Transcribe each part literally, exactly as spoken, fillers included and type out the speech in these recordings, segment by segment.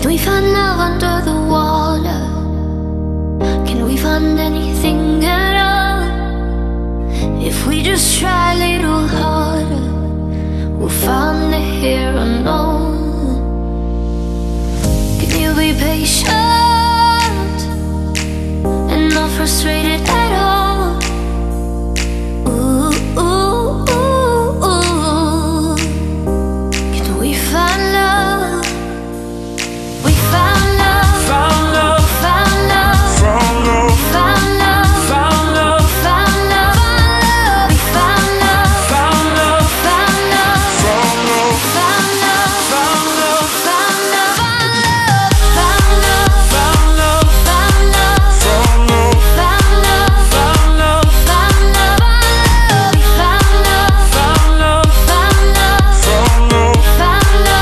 Did we find love under the water? Can we find anything at all? If we just try a little harder, we'll find it here and all. Can you be patient and not frustrated at all? Ooh, ooh, ooh, ooh. Can we find love? We found love. Found love. Found love. Found love. Found love. Found love. Found love. We found love. Found love. Found love. Found love. Found love. Found love. Found love. Found love. Found love. Found love. Found love. Found love. Found love. Found love. Found love. We found love. Found love. Found love. Found love. Found love. Found love. Found love.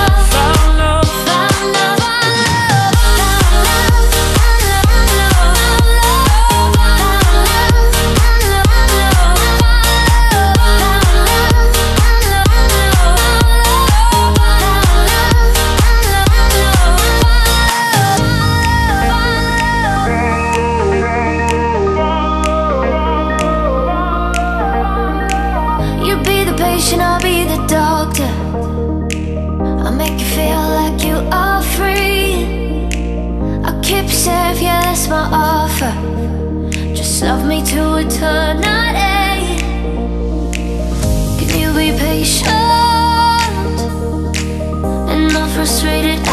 You be the patient, I'll be the doctor. I'll make you feel like you are free. I'll keep you safe, yeah, that's my offer. Just love me to eternity. Can you be patient and not frustrated?